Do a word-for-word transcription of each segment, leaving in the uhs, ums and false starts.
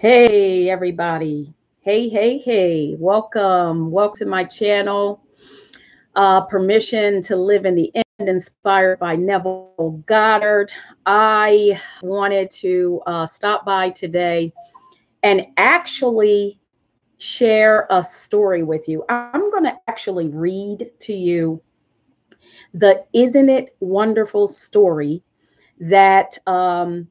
Hey, everybody. Hey, hey, hey. Welcome. Welcome to my channel. Uh, Permission to Live in the End, inspired by Neville Goddard. I wanted to uh, stop by today and actually share a story with you. I'm going to actually read to you the Isn't It Wonderful story that um,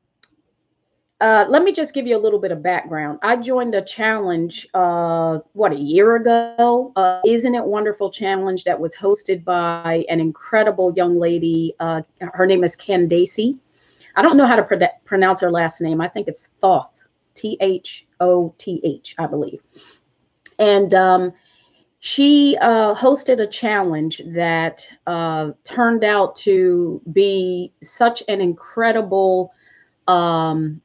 Uh, let me just give you a little bit of background. I joined a challenge, uh, what, a year ago? Uh, Isn't It Wonderful challenge that was hosted by an incredible young lady. Uh, her name is Candace. I don't know how to pr pronounce her last name. I think it's Thoth, T H O T H, I believe. And um, she uh, hosted a challenge that uh, turned out to be such an incredible um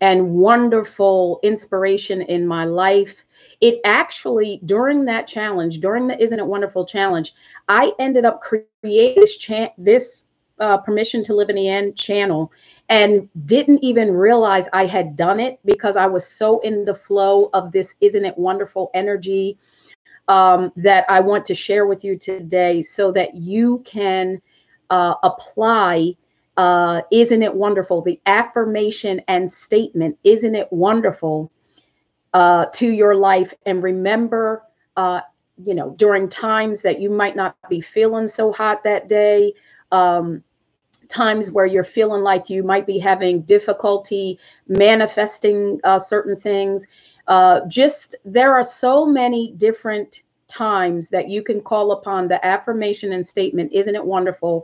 and wonderful inspiration in my life. It actually, during that challenge, during the Isn't It Wonderful challenge, I ended up creating this, cha this uh, Permission to Live in the End channel and didn't even realize I had done it because I was so in the flow of this Isn't It Wonderful energy um, that I want to share with you today so that you can uh, apply Uh, isn't it wonderful? The affirmation and statement, isn't it wonderful, uh, to your life? And remember, uh, you know, during times that you might not be feeling so hot that day, um, times where you're feeling like you might be having difficulty manifesting uh, certain things. Uh, just there are so many different times that you can call upon the affirmation and statement, isn't it wonderful,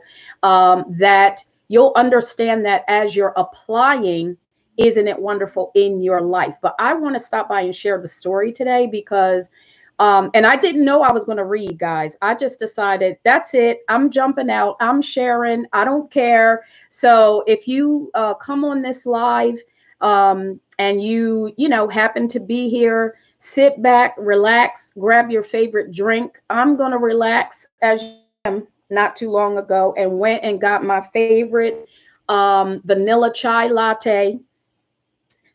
um, that you'll understand that as you're applying, isn't it wonderful in your life? But I want to stop by and share the story today because, um, and I didn't know I was going to read, guys. I just decided that's it. I'm jumping out. I'm sharing. I don't care. So if you uh, come on this live um, and you, you know, happen to be here, sit back, relax, grab your favorite drink. I'm going to relax as you am. Not too long ago, and went and got my favorite um, vanilla chai latte.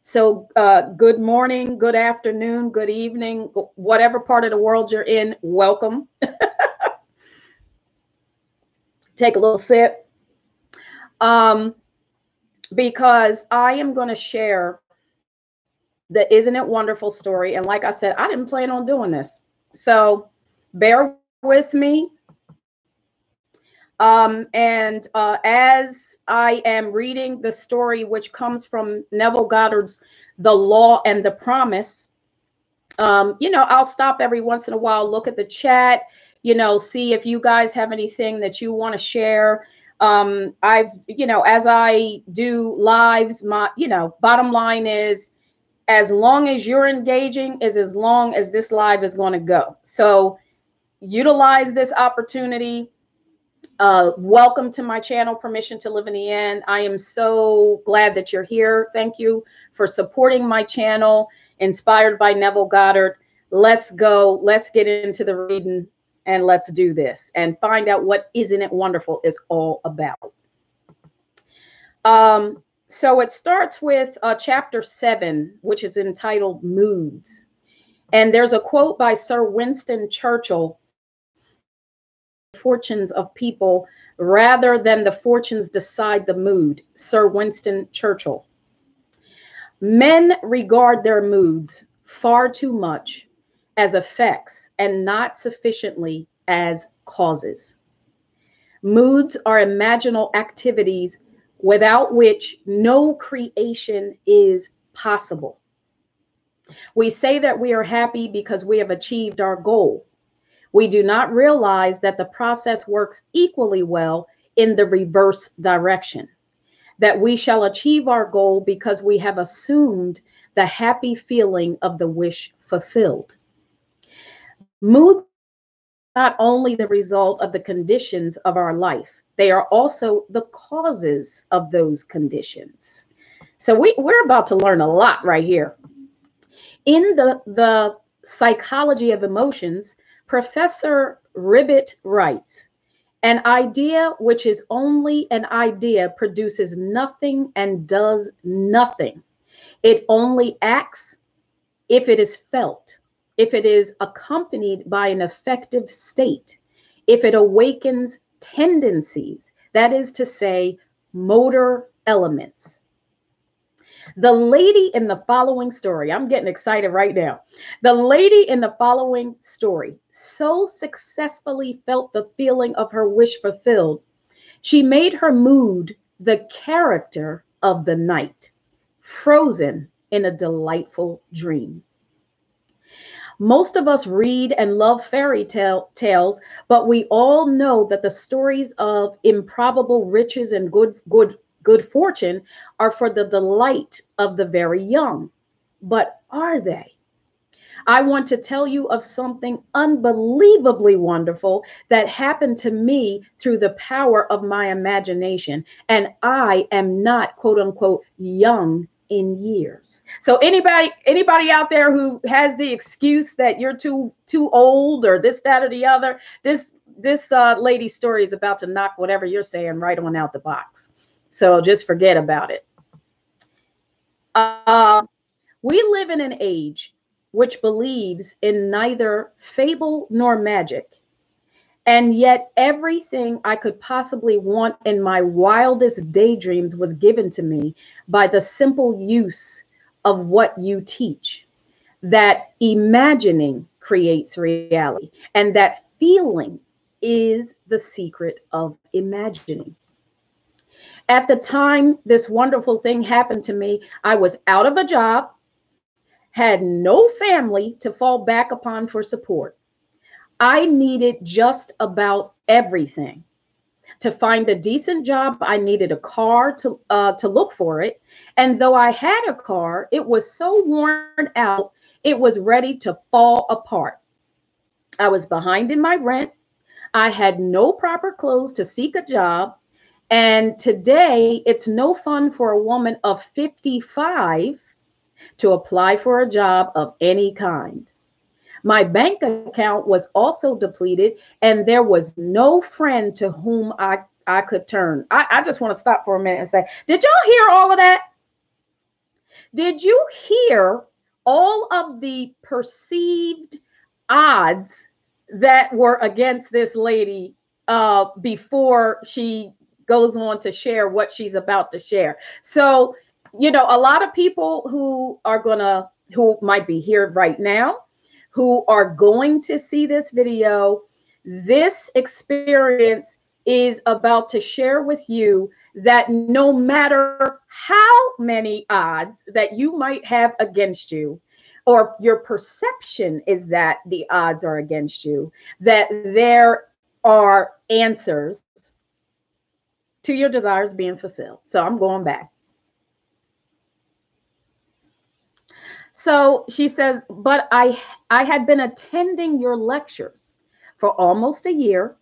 So uh, good morning, good afternoon, good evening, whatever part of the world you're in, welcome. Take a little sip. Um, because I am going to share the Isn't It Wonderful story. And like I said, I didn't plan on doing this. So bear with me. Um, and uh, as I am reading the story, which comes from Neville Goddard's The Law and the Promise, um, you know, I'll stop every once in a while, look at the chat, you know, see if you guys have anything that you want to share. Um, I've, you know, as I do lives, my, you know, bottom line is, as long as you're engaging is as long as this live is going to go. So utilize this opportunity. Uh, welcome to my channel, Permission to Live in the End. I am so glad that you're here. Thank you for supporting my channel, inspired by Neville Goddard. Let's go. Let's get into the reading and let's do this and find out what Isn't It Wonderful is all about. Um, so it starts with uh, chapter seven, which is entitled Moods. And there's a quote by Sir Winston Churchill, fortunes of people rather than the fortunes decide the mood. Sir Winston Churchill. Men regard their moods far too much as effects and not sufficiently as causes. Moods are imaginal activities without which no creation is possible. We say that we are happy because we have achieved our goal. We do not realize that the process works equally well in the reverse direction, that we shall achieve our goal because we have assumed the happy feeling of the wish fulfilled. Moods are not only the result of the conditions of our life, they are also the causes of those conditions. So we, we're about to learn a lot right here. In the, the psychology of emotions, Professor Ribet writes, an idea which is only an idea produces nothing and does nothing. It only acts if it is felt, if it is accompanied by an affective state, if it awakens tendencies, that is to say, motor elements. The lady in the following story, I'm getting excited right now. The lady in the following story so successfully felt the feeling of her wish fulfilled, she made her mood the character of the night, frozen in a delightful dream. Most of us read and love fairy tale tales, but we all know that the stories of improbable riches and good, good, good fortune are for the delight of the very young. But are they? I want to tell you of something unbelievably wonderful that happened to me through the power of my imagination. And I am not, quote unquote, young in years. So anybody, anybody out there who has the excuse that you're too, too old or this, that, or the other, this, this uh, lady's story is about to knock whatever you're saying right on out the box. So just forget about it. Uh, we live in an age which believes in neither fable nor magic. And yet everything I could possibly want in my wildest daydreams was given to me by the simple use of what you teach, that imagining creates reality, and that feeling is the secret of imagining. At the time this wonderful thing happened to me, I was out of a job, had no family to fall back upon for support. I needed just about everything. To find a decent job, I needed a car to, uh, to look for it. And though I had a car, it was so worn out, it was ready to fall apart. I was behind in my rent. I had no proper clothes to seek a job. And today, it's no fun for a woman of fifty-five to apply for a job of any kind. My bank account was also depleted, and there was no friend to whom I, I could turn. I, I just want to stop for a minute and say, did y'all hear all of that? Did you hear all of the perceived odds that were against this lady uh, before she goes on to share what she's about to share? So, you know, a lot of people who are gonna, who might be here right now, who are going to see this video, this experience is about to share with you that no matter how many odds that you might have against you, or your perception is that the odds are against you, that there are answers to your desires being fulfilled. So I'm going back. So she says, but I, I had been attending your lectures for almost a year,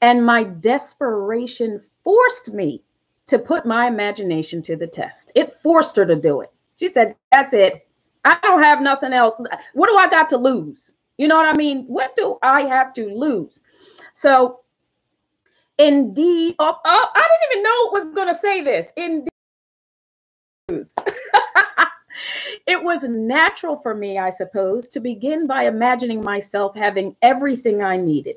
and my desperation forced me to put my imagination to the test. It forced her to do it. She said, that's it. I don't have nothing else. What do I got to lose? You know what I mean? What do I have to lose? So indeed, oh, oh, I didn't even know was going to say this. Indeed. It was natural for me, I suppose, to begin by imagining myself having everything I needed.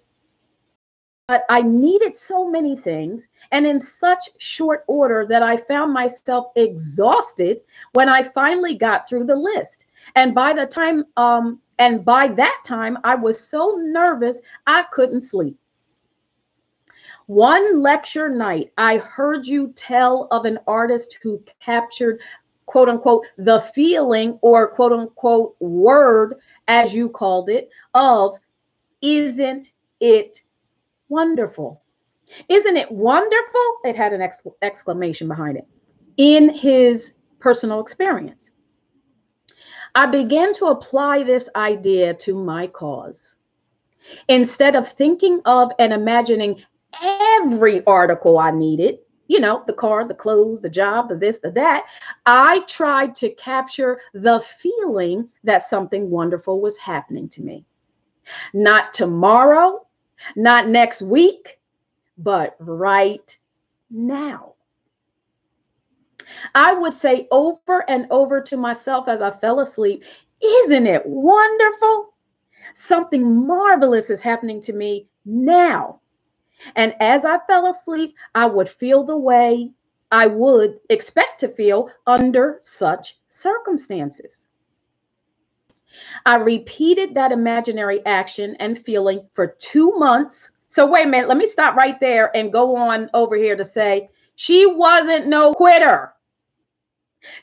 But I needed so many things, and in such short order, that I found myself exhausted when I finally got through the list. And by the time, um, and by that time, I was so nervous I couldn't sleep. One lecture night, I heard you tell of an artist who captured, quote unquote, the feeling, or quote unquote word, as you called it, of isn't it wonderful? Isn't it wonderful? It had an exc- exclamation behind it. In his personal experience, I began to apply this idea to my cause. Instead of thinking of and imagining every article I needed, you know, the car, the clothes, the job, the this, the that, I tried to capture the feeling that something wonderful was happening to me. Not tomorrow, not next week, but right now. I would say over and over to myself as I fell asleep, Isn't it wonderful? Something marvelous is happening to me now. And as I fell asleep, I would feel the way I would expect to feel under such circumstances. I repeated that imaginary action and feeling for two months. So wait a minute, let me stop right there and go on over here to say, she wasn't no quitter.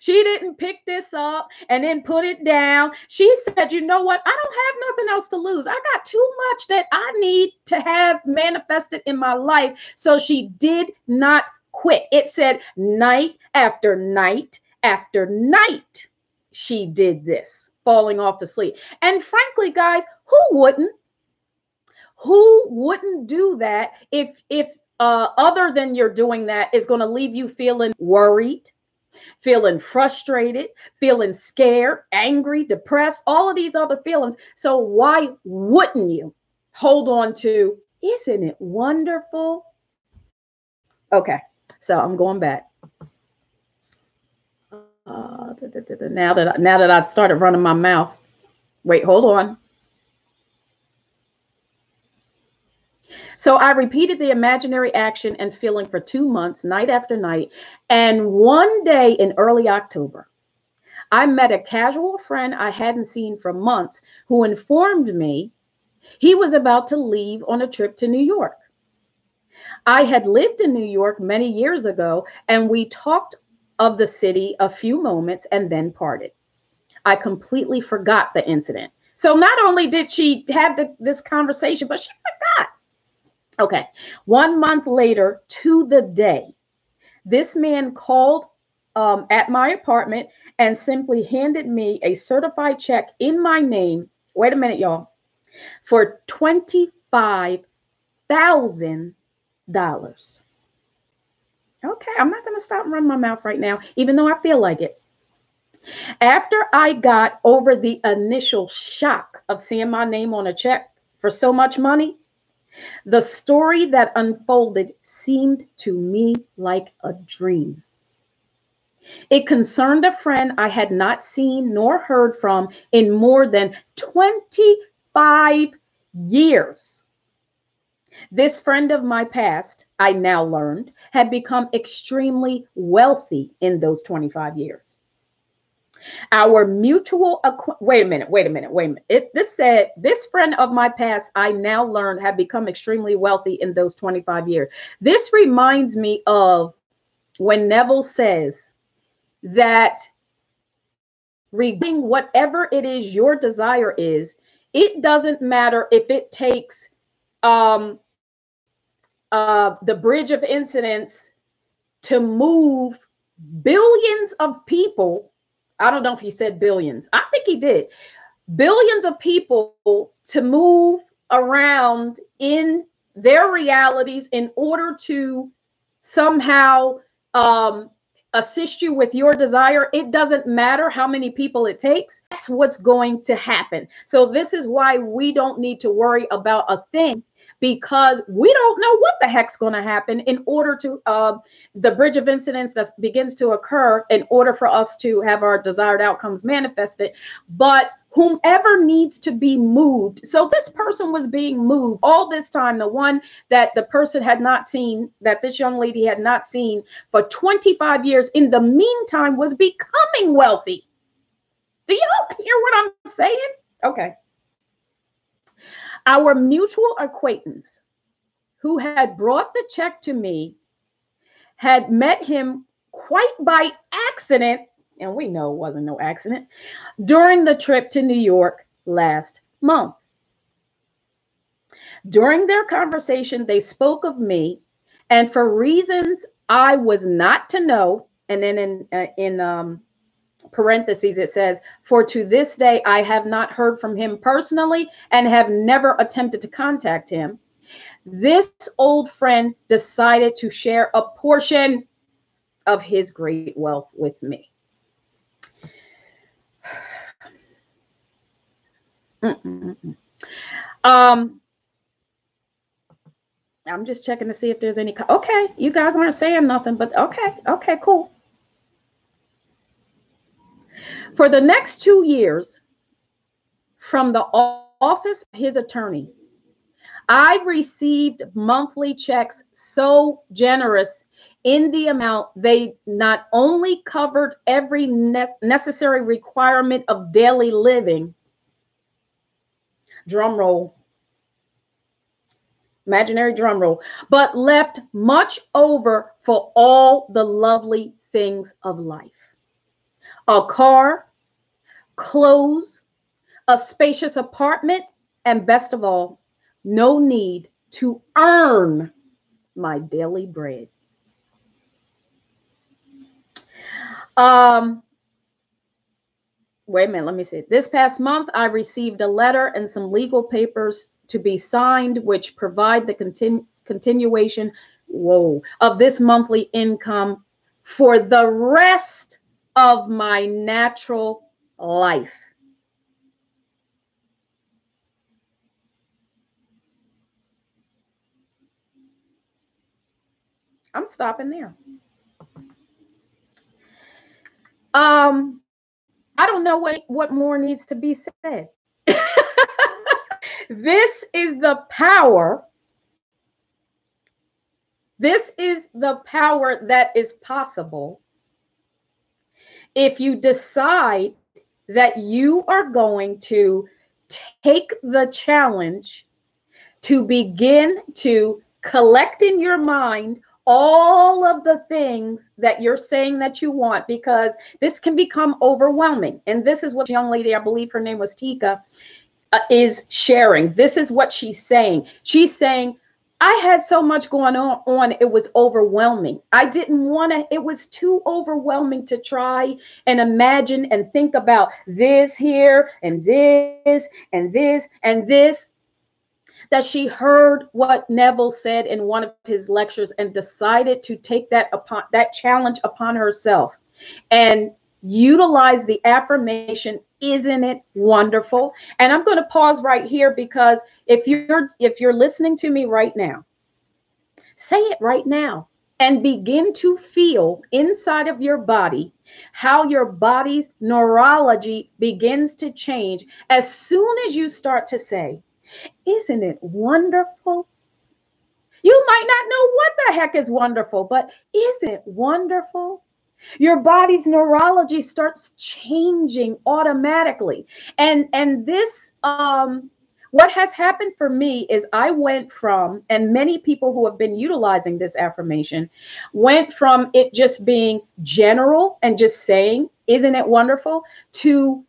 She didn't pick this up and then put it down. She said, you know what? I don't have nothing else to lose. I got too much that I need to have manifested in my life. So she did not quit. It said night after night after night, she did this, falling off to sleep. And frankly, guys, who wouldn't? Who wouldn't do that if, if uh, other than you're doing that is going to leave you feeling worried, feeling frustrated, feeling scared, angry, depressed, all of these other feelings. So why wouldn't you hold on to, isn't it wonderful? Okay, so I'm going back. Uh, now that I, now that I've started running my mouth, wait, hold on. So I repeated the imaginary action and feeling for two months, night after night. And one day in early October, I met a casual friend I hadn't seen for months who informed me he was about to leave on a trip to New York. I had lived in New York many years ago, and we talked of the city a few moments and then parted. I completely forgot the incident. So not only did she have the, this conversation, but she forgot. Okay, one month later to the day, this man called um, at my apartment and simply handed me a certified check in my name, wait a minute, y'all, for twenty-five thousand dollars. Okay, I'm not going to stop and run my mouth right now, even though I feel like it. After I got over the initial shock of seeing my name on a check for so much money, the story that unfolded seemed to me like a dream. It concerned a friend I had not seen nor heard from in more than twenty-five years. This friend of my past, I now learned, had become extremely wealthy in those twenty-five years. Our mutual, wait a minute, wait a minute, wait a minute. It, this said, this friend of my past, I now learned, had become extremely wealthy in those twenty-five years. This reminds me of when Neville says that regarding whatever it is your desire is, it doesn't matter if it takes um, uh, the bridge of incidents to move billions of people. I don't know if he said billions. I think he did. Billions of people to move around in their realities in order to somehow um, assist you with your desire. It doesn't matter how many people it takes. That's what's going to happen. So this is why we don't need to worry about a thing, because we don't know what the heck's going to happen in order to uh, the bridge of incidents that begins to occur in order for us to have our desired outcomes manifested. But whomever needs to be moved. So this person was being moved all this time. The one that the person had not seen, that this young lady had not seen for twenty-five years, in the meantime was becoming wealthy. Do y'all hear what I'm saying? Okay. Our mutual acquaintance who had brought the check to me had met him quite by accident, and we know it wasn't no accident, during the trip to New York last month. During their conversation, they spoke of me, and for reasons I was not to know, and then in, uh, in um, parentheses, it says, for to this day, I have not heard from him personally and have never attempted to contact him. This old friend decided to share a portion of his great wealth with me. Mm-mm-mm. Um, I'm just checking to see if there's any. Okay, you guys aren't saying nothing, but okay, okay, cool. For the next two years, from the office of his attorney. I received monthly checks so generous in the amount they not only covered every ne necessary requirement of daily living, drum roll, imaginary drum roll, but left much over for all the lovely things of life. A car, clothes, a spacious apartment, and best of all, no need to earn my daily bread. Um, wait a minute, let me see. This past month, I received a letter and some legal papers to be signed, which provide the continu continuation whoa, of this monthly income for the rest of my natural life. I'm stopping there. Um, I don't know what, what more needs to be said. This is the power. This is the power that is possible if you decide that you are going to take the challenge to begin to collect in your mind all of the things that you're saying that you want, because this can become overwhelming. And this is what the young lady, I believe her name was Tika, uh, is sharing. This is what she's saying. She's saying, I had so much going on, on, it was overwhelming. I didn't want to, it was too overwhelming to try and imagine and think about this here and this and this and this. That she heard what Neville said in one of his lectures and decided to take that upon that challenge upon herself and utilize the affirmation, "Isn't it wonderful?" And I'm going to pause right here, because if you're if you're listening to me right now, say it right now and begin to feel inside of your body how your body's neurology begins to change as soon as you start to say, "Isn't it wonderful?" You might not know what the heck is wonderful, but isn't it wonderful? Your body's neurology starts changing automatically. And, and this, um, what has happened for me is I went from, and many people who have been utilizing this affirmation, went from it just being general and just saying, "Isn't it wonderful?" to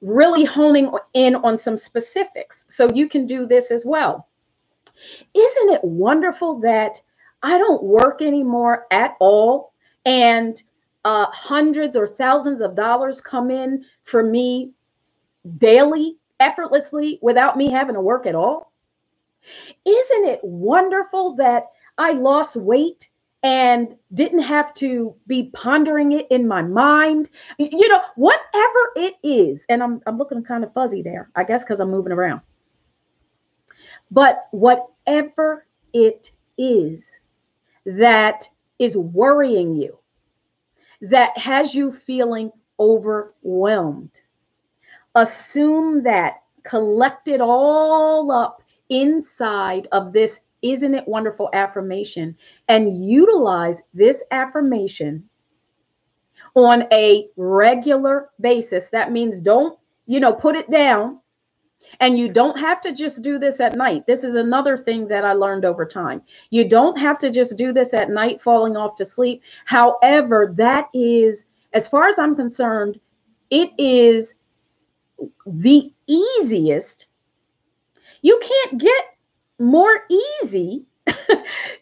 really honing in on some specifics. So you can do this as well. Isn't it wonderful that I don't work anymore at all, and uh, hundreds or thousands of dollars come in for me daily, effortlessly, without me having to work at all? Isn't it wonderful that I lost weight and didn't have to be pondering it in my mind? You know, whatever it is. And I'm, I'm looking kind of fuzzy there, I guess, because I'm moving around. But whatever it is that is worrying you, that has you feeling overwhelmed, assume that, collect it all up inside of this "Isn't it wonderful" affirmation, and utilize this affirmation on a regular basis. That means don't, you know, put it down, and you don't have to just do this at night. This is another thing that I learned over time. You don't have to just do this at night, falling off to sleep. However, that is, as far as I'm concerned, it is the easiest. You can't get more easy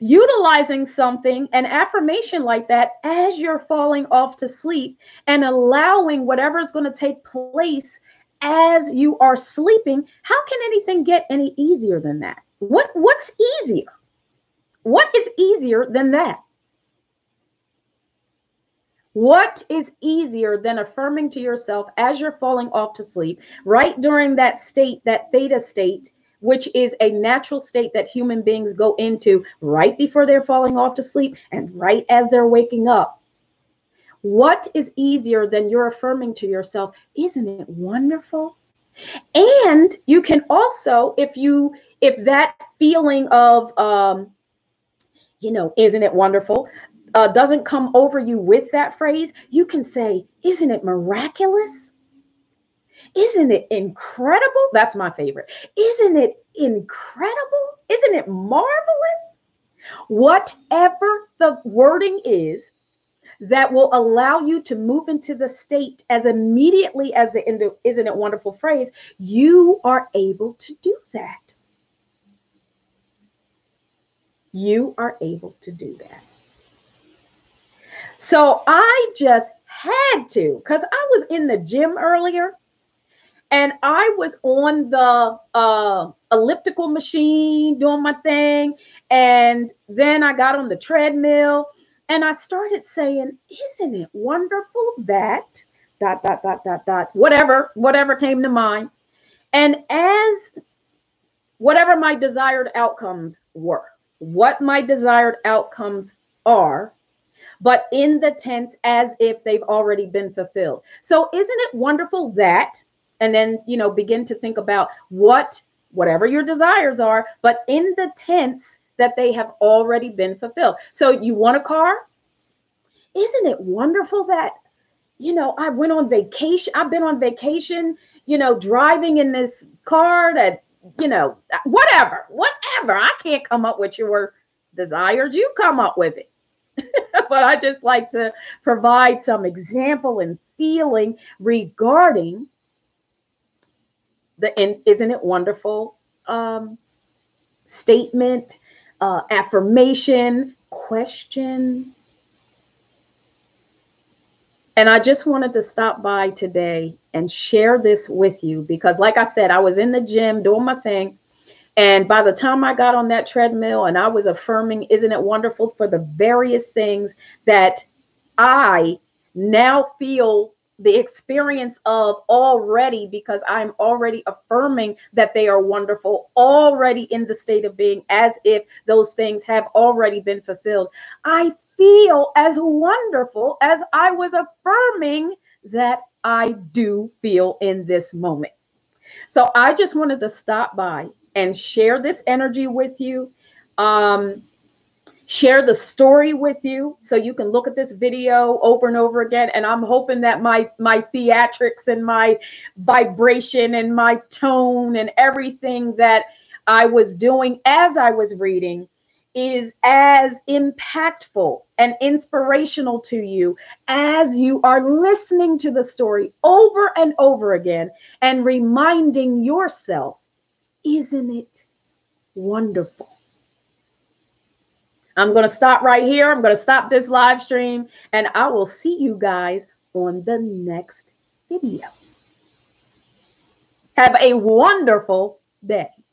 utilizing something, an affirmation like that, as you're falling off to sleep and allowing whatever is going to take place as you are sleeping. How can anything get any easier than that? What, what's easier? What is easier than that? What is easier than affirming to yourself as you're falling off to sleep, right during that state, that theta state, which is a natural state that human beings go into right before they're falling off to sleep and right as they're waking up? What is easier than you're affirming to yourself, "Isn't it wonderful? And you can also, if you, if that feeling of, um, you know, isn't it wonderful, uh, doesn't come over you with that phrase, you can say, isn't it miraculous? Isn't it incredible? That's my favorite. Isn't it incredible? Isn't it marvelous? Whatever the wording is that will allow you to move into the state as immediately as the isn't it wonderful phrase, you are able to do that. You are able to do that. So I just had to, because I was in the gym earlier and I was on the uh, elliptical machine doing my thing. And then I got on the treadmill and I started saying, isn't it wonderful that dot, dot, dot, dot, dot, whatever, whatever came to mind. And as whatever my desired outcomes were, what my desired outcomes are, but in the tense as if they've already been fulfilled. So isn't it wonderful that, and then, you know, begin to think about what, whatever your desires are, but in the tense that they have already been fulfilled. So you want a car? Isn't it wonderful that, you know, I went on vacation, I've been on vacation, you know, driving in this car that, you know, whatever, whatever. I can't come up with your desires. You come up with it. But I just like to provide some example and feeling regarding the and isn't it wonderful um, statement, uh, affirmation, question. And I just wanted to stop by today and share this with you because, like I said, I was in the gym doing my thing. And by the time I got on that treadmill and I was affirming, isn't it wonderful for the various things that I now feel the experience of already, because I'm already affirming that they are wonderful, already in the state of being as if those things have already been fulfilled. I feel as wonderful as I was affirming that I do feel in this moment. So I just wanted to stop by and share this energy with you. Um, share the story with you so you can look at this video over and over again. And I'm hoping that my, my theatrics and my vibration and my tone and everything that I was doing as I was reading is as impactful and inspirational to you as you are listening to the story over and over again and reminding yourself, isn't it wonderful? I'm going to stop right here. I'm going to stop this live stream and I will see you guys on the next video. Have a wonderful day.